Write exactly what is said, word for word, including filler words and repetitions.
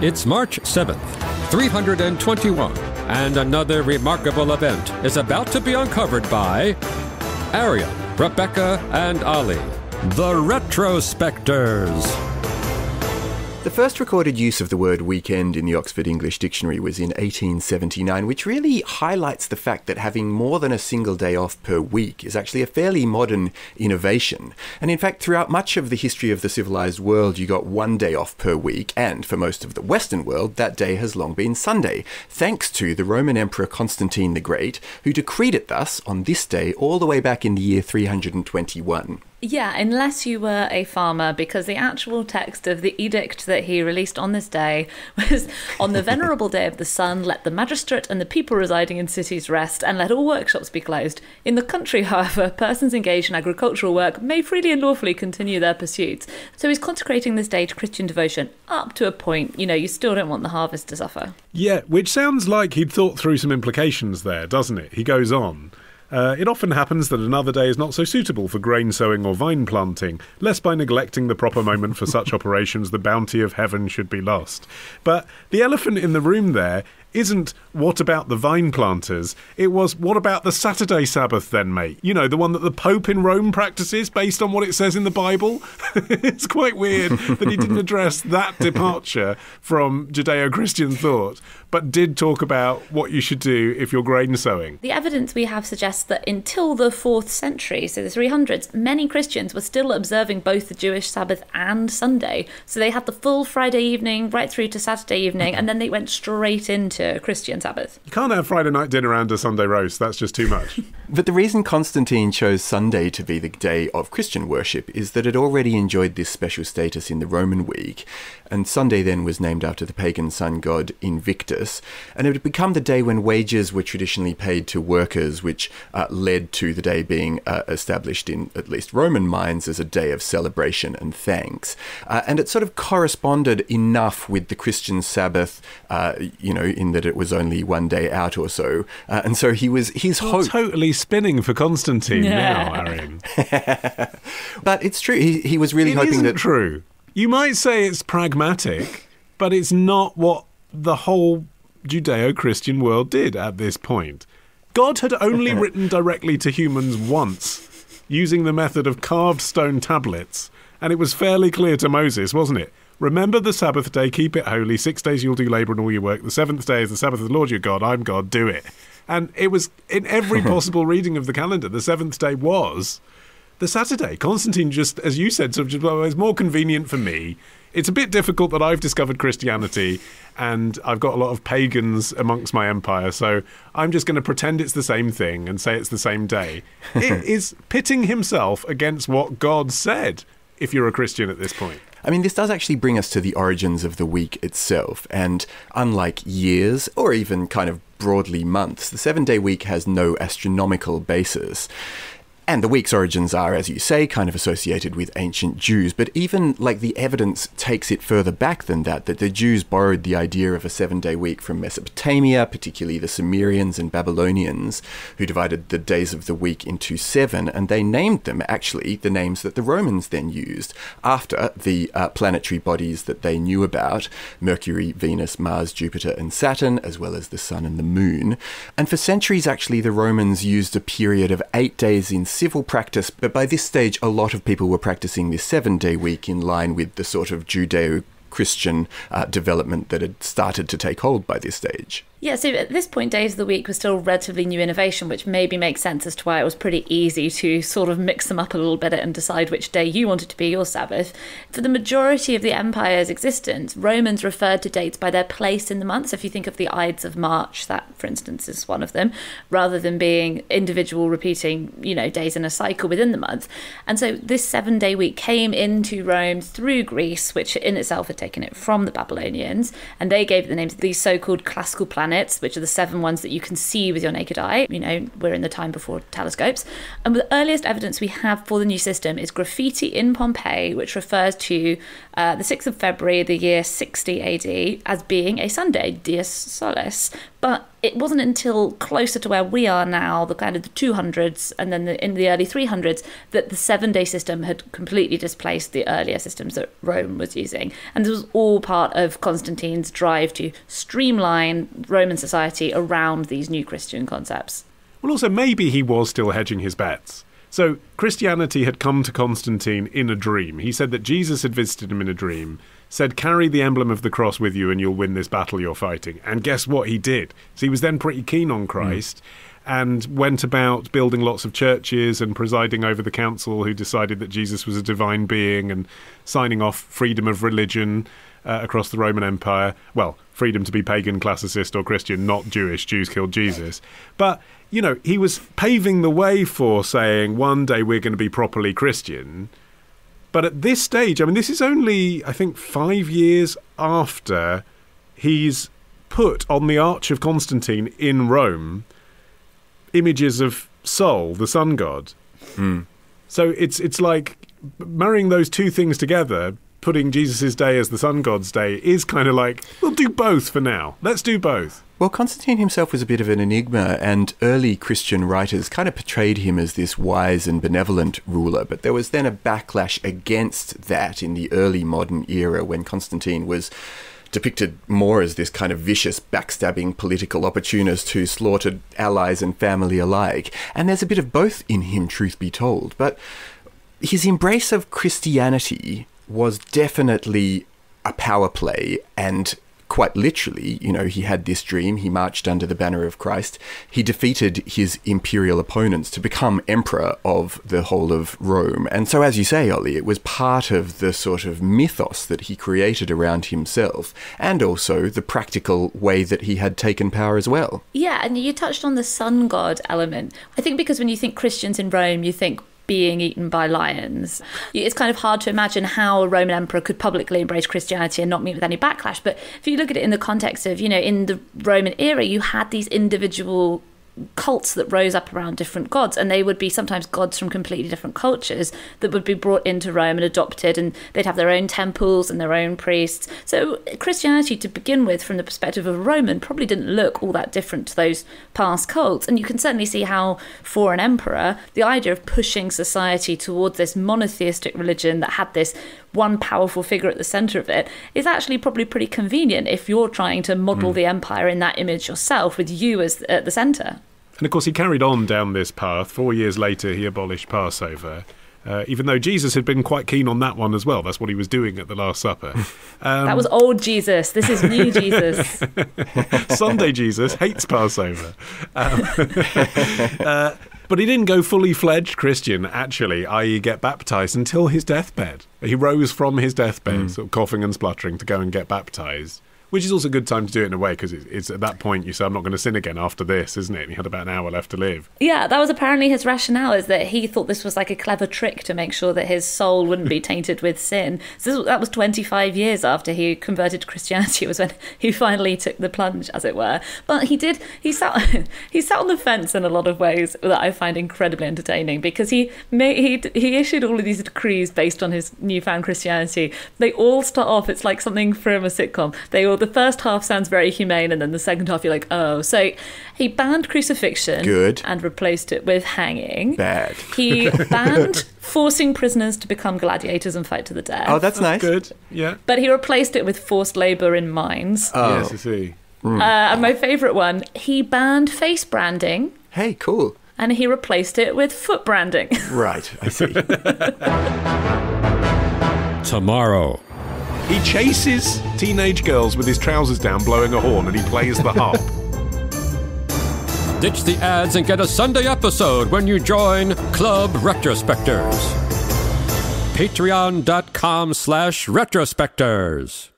It's March seventh, three hundred twenty-one, and another remarkable event is about to be uncovered by Arion, Rebecca, and Olly, The Retrospectors. The first recorded use of the word weekend in the Oxford English Dictionary was in eighteen seventy-nine, which really highlights the fact that having more than a single day off per week is actually a fairly modern innovation. And in fact, throughout much of the history of the civilized world, you got one day off per week, and for most of the Western world, that day has long been Sunday, thanks to the Roman Emperor Constantine the Great, who decreed it thus on this day all the way back in the year three hundred twenty-one. Yeah, unless you were a farmer, because the actual text of the edict that he released on this day was, on the venerable day of the sun, let the magistrate and the people residing in cities rest, and let all workshops be closed. In the country, however, persons engaged in agricultural work may freely and lawfully continue their pursuits. So he's consecrating this day to Christian devotion up to a point. You know, you still don't want the harvest to suffer. Yeah, which sounds like he'd thought through some implications there, doesn't it? He goes on. Uh, it often happens that another day is not so suitable for grain sowing or vine planting, lest by neglecting the proper moment for such operations the bounty of heaven should be lost. But the elephant in the room there isn't what about the vine planters, it was what about the Saturday Sabbath then, mate? You know, the one that the Pope in Rome practices based on what it says in the Bible? It's quite weird that he didn't address that departure from Judeo-Christian thought, but did talk about what you should do if you're grain sowing. The evidence we have suggests that until the fourth century, so the three hundreds, many Christians were still observing both the Jewish Sabbath and Sunday. So they had the full Friday evening right through to Saturday evening, and then they went straight into Christian Sabbath. You can't have Friday night dinner and a Sunday roast, that's just too much. But the reason Constantine chose Sunday to be the day of Christian worship is that it already enjoyed this special status in the Roman week, and Sunday then was named after the pagan sun god Invictus. And it had become the day when wages were traditionally paid to workers, which uh, led to the day being uh, established in at least Roman minds as a day of celebration and thanks. Uh, and it sort of corresponded enough with the Christian Sabbath, uh, you know, in that it was only one day out or so. Uh, and so he was, his hope... totally spinning for Constantine yeah. now, Arion. But it's true. He, he was really it hoping that... It isn't true. You might say it's pragmatic, but it's not what the whole Judeo-Christian world did at this point. God had only written directly to humans once, using the method of carved stone tablets, and it was fairly clear to Moses, wasn't it? Remember the Sabbath day, keep it holy, six days you'll do labour and all your work, the seventh day is the Sabbath of the Lord your God, I'm God, do it. And it was, in every possible reading of the calendar, the seventh day was the Saturday. Constantine just, as you said, sort of, well, it's more convenient for me. It's a bit difficult that I've discovered Christianity and I've got a lot of pagans amongst my empire, so I'm just going to pretend it's the same thing and say it's the same day. It is pitting himself against what God said, if you're a Christian at this point. I mean, this does actually bring us to the origins of the week itself, and unlike years, or even kind of broadly months, the seven-day week has no astronomical basis. And the week's origins are, as you say, kind of associated with ancient Jews, but even like the evidence takes it further back than that, that the Jews borrowed the idea of a seven-day week from Mesopotamia, particularly the Sumerians and Babylonians, who divided the days of the week into seven, and they named them actually the names that the Romans then used after the uh, planetary bodies that they knew about, Mercury, Venus, Mars, Jupiter, and Saturn, as well as the sun and the moon. And for centuries, actually, the Romans used a period of eight days in civil practice, but by this stage a lot of people were practicing this seven-day week in line with the sort of Judeo-Christian uh, development that had started to take hold by this stage. Yeah, so at this point, days of the week was still a relatively new innovation, which maybe makes sense as to why it was pretty easy to sort of mix them up a little bit and decide which day you wanted to be your Sabbath. For the majority of the empire's existence, Romans referred to dates by their place in the month. So if you think of the Ides of March, that, for instance, is one of them, rather than being individual repeating, you know, days in a cycle within the month. And so this seven-day week came into Rome through Greece, which in itself had taken it from the Babylonians, and they gave it the names of these so-called classical planets, which are the seven ones that you can see with your naked eye. You know, we're in the time before telescopes. And the earliest evidence we have for the new system is graffiti in Pompeii, which refers to uh, the sixth of February, the year sixty A D, as being a Sunday, Dies Solis, But it wasn't until closer to where we are now, the kind of the two hundreds and then the, in the early three hundreds, that the seven-day system had completely displaced the earlier systems that Rome was using. And this was all part of Constantine's drive to streamline Roman society around these new Christian concepts. Well, also, maybe he was still hedging his bets. So Christianity had come to Constantine in a dream. He said that Jesus had visited him in a dream, said, carry the emblem of the cross with you and you'll win this battle you're fighting. And guess what he did? So he was then pretty keen on Christ mm. and went about building lots of churches and presiding over the council who decided that Jesus was a divine being and signing off freedom of religion uh, across the Roman Empire. Well, freedom to be pagan, classicist or Christian, not Jewish. Jews killed Jesus. But, you know, he was paving the way for saying one day we're going to be properly Christian. But at this stage, I mean, this is only, I think, five years after he's put on the Arch of Constantine in Rome images of Sol, the sun god. Mm. So it's, it's like marrying those two things together, putting Jesus' day as the sun god's day, is kind of like, we'll do both for now. Let's do both. Well, Constantine himself was a bit of an enigma, and early Christian writers kind of portrayed him as this wise and benevolent ruler. But there was then a backlash against that in the early modern era when Constantine was depicted more as this kind of vicious, backstabbing political opportunist who slaughtered allies and family alike. And there's a bit of both in him, truth be told. But his embrace of Christianity was definitely a power play, and quite literally, you know, he had this dream, he marched under the banner of Christ, he defeated his imperial opponents to become emperor of the whole of Rome. And so, as you say, Ollie, it was part of the sort of mythos that he created around himself, and also the practical way that he had taken power as well. Yeah, and you touched on the sun god element. I think because when you think Christians in Rome, you think being eaten by lions. It's kind of hard to imagine how a Roman emperor could publicly embrace Christianity and not meet with any backlash. But if you look at it in the context of, you know, in the Roman era, you had these individual cults that rose up around different gods, and they would be sometimes gods from completely different cultures that would be brought into Rome and adopted, and they'd have their own temples and their own priests. So Christianity, to begin with, from the perspective of a Roman, probably didn't look all that different to those past cults. And you can certainly see how, for an emperor, the idea of pushing society towards this monotheistic religion that had this one powerful figure at the center of it is actually probably pretty convenient if you're trying to model mm. the empire in that image yourself, with you as at the center. And of course, he carried on down this path. Four years later, he abolished Passover, uh, even though Jesus had been quite keen on that one as well. That's what he was doing at the Last Supper. Um, that was old Jesus. This is new Jesus. Sunday Jesus hates Passover. Um, uh, but he didn't go fully-fledged Christian, actually, that is get baptised, until his deathbed. He rose from his deathbed, mm. sort of coughing and spluttering, to go and get baptised. Which is also a good time to do it in a way, because it's at that point you say, I'm not going to sin again after this, isn't it? And he had about an hour left to live. Yeah, that was apparently his rationale, is that he thought this was like a clever trick to make sure that his soul wouldn't be tainted with sin. So that was twenty-five years after he converted to Christianity, was when he finally took the plunge, as it were. But he did, he sat, he sat on the fence in a lot of ways that I find incredibly entertaining, because he, made, he, he issued all of these decrees based on his newfound Christianity. They all start off, it's like something from a sitcom. They all The first half sounds very humane, and then the second half you're like, oh. So he banned crucifixion. Good. And replaced it with hanging. Bad. He banned forcing prisoners to become gladiators and fight to the death. Oh, that's, that's nice. Good, yeah. But he replaced it with forced labour in mines. Oh. Yes, I see. Mm. Uh, and my favourite one, he banned face branding. Hey, cool. And he replaced it with foot branding. Right, I see. Tomorrow. He chases teenage girls with his trousers down, blowing a horn, and he plays the harp. Ditch the ads and get a Sunday episode when you join Club Retrospectors. Patreon dot com slash Retrospectors.